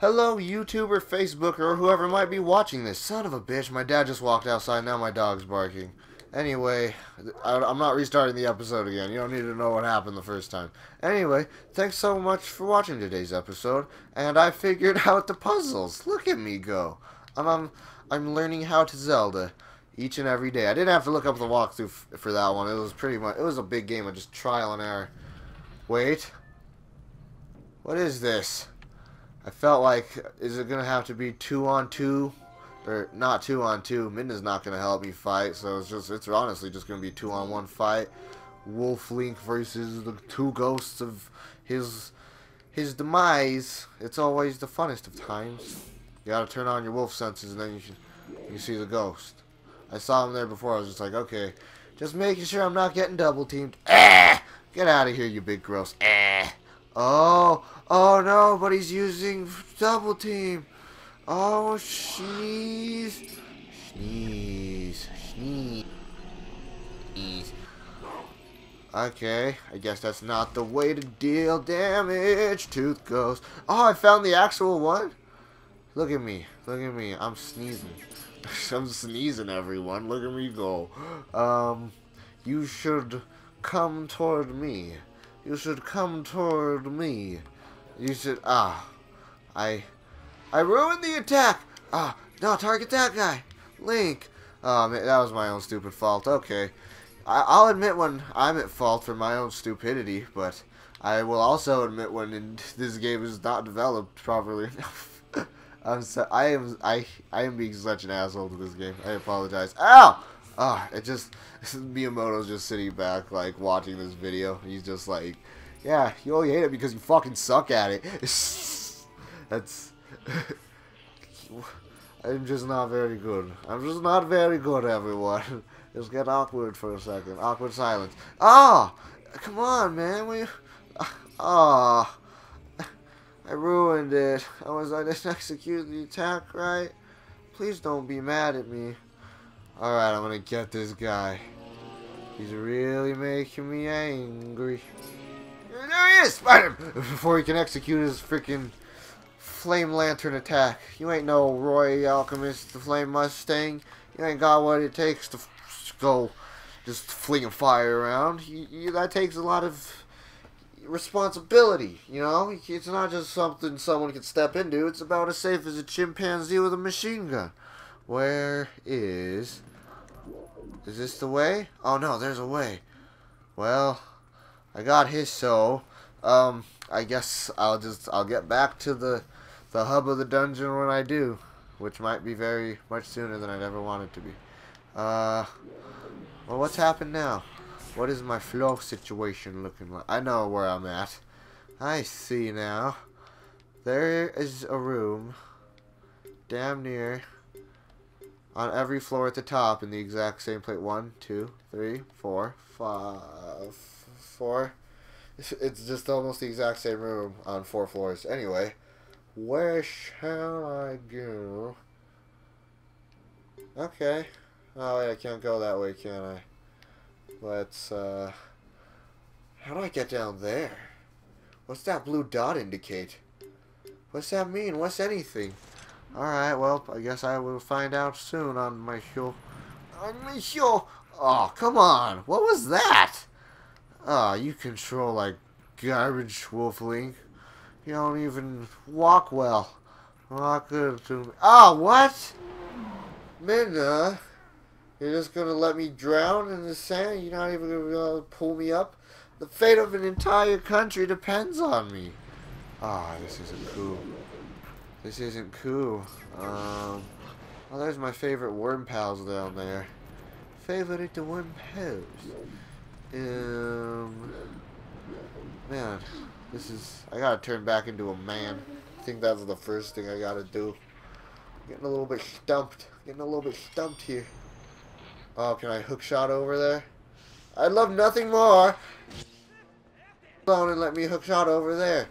Hello, YouTube or Facebook or whoever might be watching this. Son of a bitch, my dad just walked outside, now my dog's barking. Anyway, I'm not restarting the episode again. You don't need to know what happened the first time. Anyway, thanks so much for watching today's episode, and I figured out the puzzles. Look at me go. I'm learning how to Zelda each and every day. I didn't have to look up the walkthrough for that one. It was pretty much, it was a big game of just trial and error. Wait. What is this? I felt like, is it going to have to be 2-on-2? Or not 2-on-2. Midna's not going to help me fight, so it's just, it's honestly just going to be 2-on-1 fight. Wolf Link versus the two ghosts of his demise. It's always the funnest of times. You got to turn on your wolf senses and then you see the ghost. I saw him there before. I was just like, okay, just making sure I'm not getting double teamed. Ah! Get out of here, you big gross. Ah! Oh no, but he's using double team. Oh, sneeze. Okay, I guess that's not the way to deal damage, Tooth Ghost. Oh, I found the actual one? Look at me, I'm sneezing. I'm sneezing, everyone, look at me go. You should come toward me. You should come toward me. You should... Ah. I ruined the attack! Ah, no, target that guy! Link! Oh, man, that was my own stupid fault. Okay. I'll admit when I'm at fault for my own stupidity, but I will also admit when this game is not developed properly enough. I am being such an asshole to this game. I apologize. Ow! Ah, it just... Miyamoto's just sitting back, like, watching this video. He's just like, yeah, you only hate it because you fucking suck at it. That's... I'm just not very good. I'm just not very good, everyone. Just get awkward for a second. Awkward silence. Ah! Oh, come on, man. Ah! Oh, I ruined it. I didn't execute the attack right. Please don't be mad at me. Alright, I'm gonna get this guy. He's really making me angry. There he is! Spider! Before he can execute his freaking flame lantern attack. You ain't no Roy Alchemist, the Flame Mustang. You ain't got what it takes to go just flinging fire around. That takes a lot of responsibility, you know? It's not just something someone can step into. It's about as safe as a chimpanzee with a machine gun. Where is... Is this the way? Oh no, there's a way. Well, I got his, so... I guess I'll get back to the hub of the dungeon when I do, which might be very much sooner than I'd ever want it to be. Well, what's happened now? What is my flow situation looking like? I know where I'm at. I see now. There is a room damn near on every floor at the top in the exact same plate. 1, 2, 3, 4, 5, 4. It's just almost the exact same room on 4 floors. Anyway, where shall I go? Okay. Oh, wait, I can't go that way, can I? Let's, how do I get down there? What's that blue dot indicate? What's that mean? What's anything? Alright, well, I guess I will find out soon on my show. Oh, come on! What was that? Ah, you control like garbage, Wolf Link. You don't even walk well. Not good to me. Ah, what? Midna, you're just gonna let me drown in the sand? You're not even gonna be able to pull me up? The fate of an entire country depends on me. Ah, this isn't cool. This isn't cool. Oh, there's my favorite worm pals down there. Favorite worm pals. Man, this is... I gotta turn back into a man. I think that's the first thing I gotta do. I'm getting a little bit stumped. Here. Oh, can I hook shot over there? I'd love nothing more. Alone and let me hook shot over there.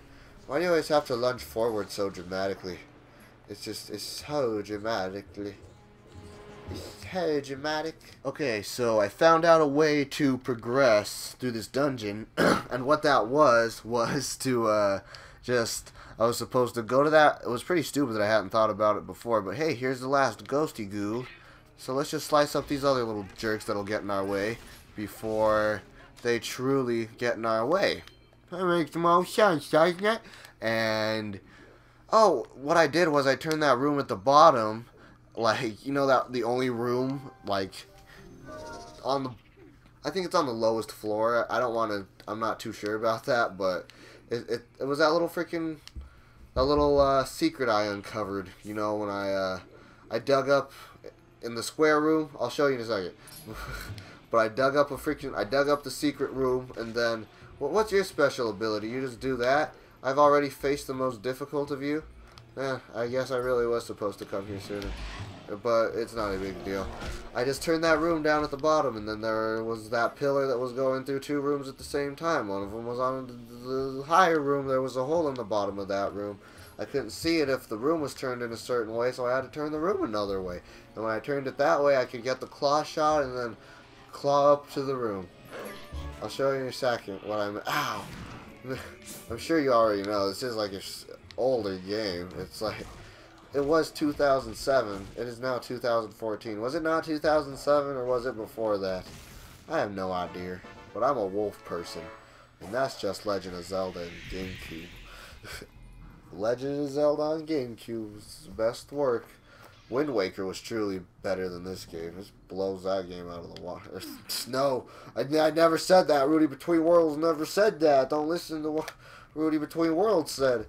Why do you always have to lunge forward so dramatically? It's so dramatically. Hey, dramatic. Okay, so I found out a way to progress through this dungeon, and what that was to Just, I was supposed to go to that. It was pretty stupid that I hadn't thought about it before, but hey, here's the last ghosty goo. So let's just slice up these other little jerks that'll get in our way before they truly get in our way. That makes the most sense, doesn't it? And, oh, what I did was I turned that room at the bottom, like, you know, that the only room, like, on the, I think it's on the lowest floor. I don't want to, I'm not too sure about that, but it was that little freaking, that little secret I uncovered, you know, when I dug up in the square room. I'll show you in a second. But I dug up the secret room, and then, well, what's your special ability? You just do that? I've already faced the most difficult of you. Eh, I guess I really was supposed to come here sooner. But it's not a big deal. I just turned that room down at the bottom, and then there was that pillar that was going through two rooms at the same time. One of them was on the higher room. There was a hole in the bottom of that room. I couldn't see it if the room was turned in a certain way, so I had to turn the room another way. And when I turned it that way, I could get the claw shot and then claw up to the room. I'll show you in a second what I'm... Ow! I'm sure you already know. This is like an older game. It's like... It was 2007. It is now 2014. Was it not 2007 or was it before that? I have no idea. But I'm a wolf person. And that's just Legend of Zelda and GameCube. Legend of Zelda on GameCube is the best work. Wind Waker was truly better than this game. This blows that game out of the water. No, I never said that. Rudy Between Worlds never said that. Don't listen to what Rudy Between Worlds said.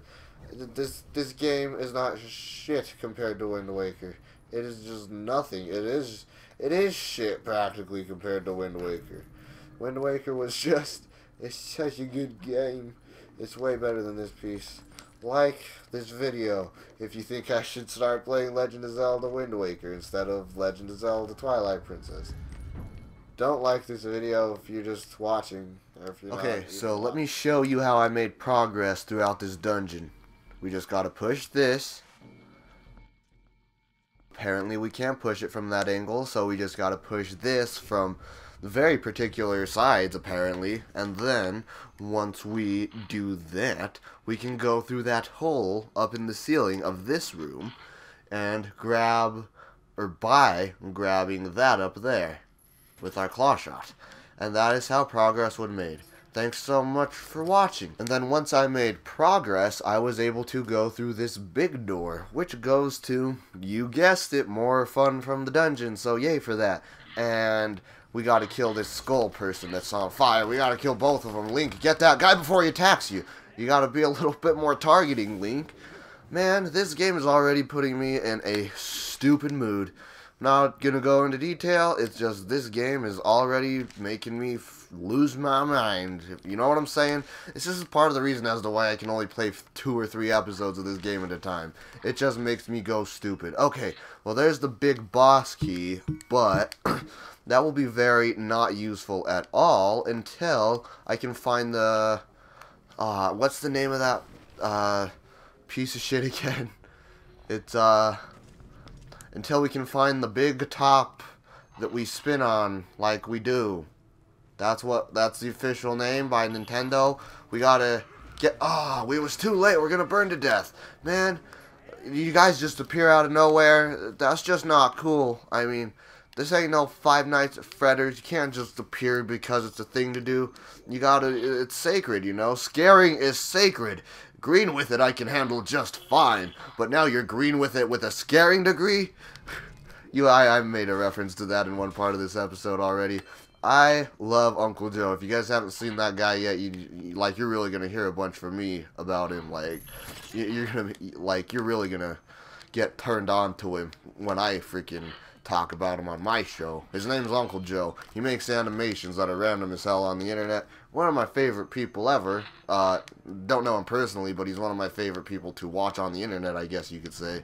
This game is not shit compared to Wind Waker. It is just nothing. It is shit practically compared to Wind Waker. Wind Waker was just, it's such a good game. It's way better than this piece. Like this video if you think I should start playing Legend of Zelda Wind Waker instead of Legend of Zelda Twilight Princess. Don't like this video if you're just watching. Or if you're okay, not, so let me show you how I made progress throughout this dungeon. We just gotta push this. Apparently we can't push it from that angle, so we just gotta push this from very particular sides apparently, and then once we do that we can go through that hole up in the ceiling of this room and grab, or by grabbing that up there with our claw shot, and that is how progress was made. Thanks so much for watching. And then once I made progress, I was able to go through this big door, which goes to, you guessed it, more fun from the dungeon, so yay for that. And we gotta kill this skull person that's on fire. We gotta kill both of them. Link, get that guy before he attacks you. You gotta be a little bit more targeting, Link. Man, this game is already putting me in a stupid mood. Not gonna go into detail, it's just this game is already making me lose my mind. You know what I'm saying? This is part of the reason as to why I can only play 2 or 3 episodes of this game at a time. It just makes me go stupid. Okay, well there's the big boss key, but that will be very not useful at all until I can find the... what's the name of that piece of shit again? It's... until we can find the big top that we spin on like we do. That's the official name by Nintendo. We gotta get, it was too late, we're gonna burn to death. Man, you guys just appear out of nowhere, that's just not cool. I mean, this ain't no Five Nights at Freddy's, you can't just appear because it's a thing to do. You gotta, it's sacred, you know, scaring is sacred. Green with it I can handle just fine, but now you're green with it with a scaring degree? I made a reference to that in one part of this episode already. I love Uncle Joe. If you guys haven't seen that guy yet, you're really gonna hear a bunch from me about him. Like, you're really gonna get turned on to him when I freaking talk about him on my show. His name's Uncle Joe. He makes animations that are random as hell on the internet. One of my favorite people ever. Don't know him personally, but he's one of my favorite people to watch on the internet, I guess you could say.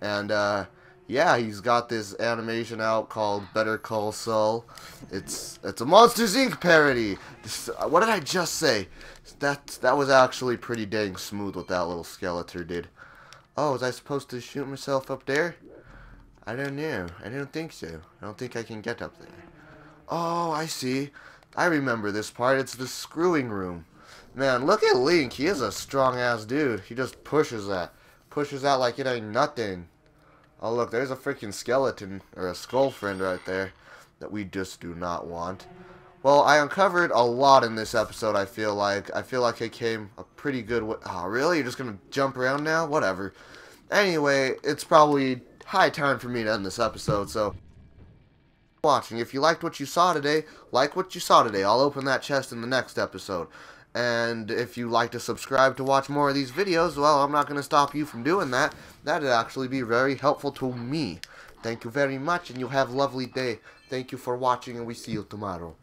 And yeah, he's got this animation out called Better Call Saul. It's a Monsters, Inc. parody. What did I just say? That was actually pretty dang smooth what that little skeleton did. Oh, was I supposed to shoot myself up there? I don't know. I don't think so. I don't think I can get up there. Oh, I see. I remember this part. It's the screwing room. Man, look at Link. He is a strong-ass dude. He just pushes that. Pushes out like it ain't nothing. Oh, look. There's a freaking skeleton or a skull friend right there that we just do not want. Well, I uncovered a lot in this episode, I feel like. I feel like it came a pretty good way. Oh, really? You're just going to jump around now? Whatever. Anyway, it's probably high time for me to end this episode, so... watching. If you liked what you saw today, like what you saw today. I'll open that chest in the next episode. And if you like to subscribe to watch more of these videos, well, I'm not going to stop you from doing that. That'd actually be very helpful to me. Thank you very much, and you have a lovely day. Thank you for watching, and we see you tomorrow.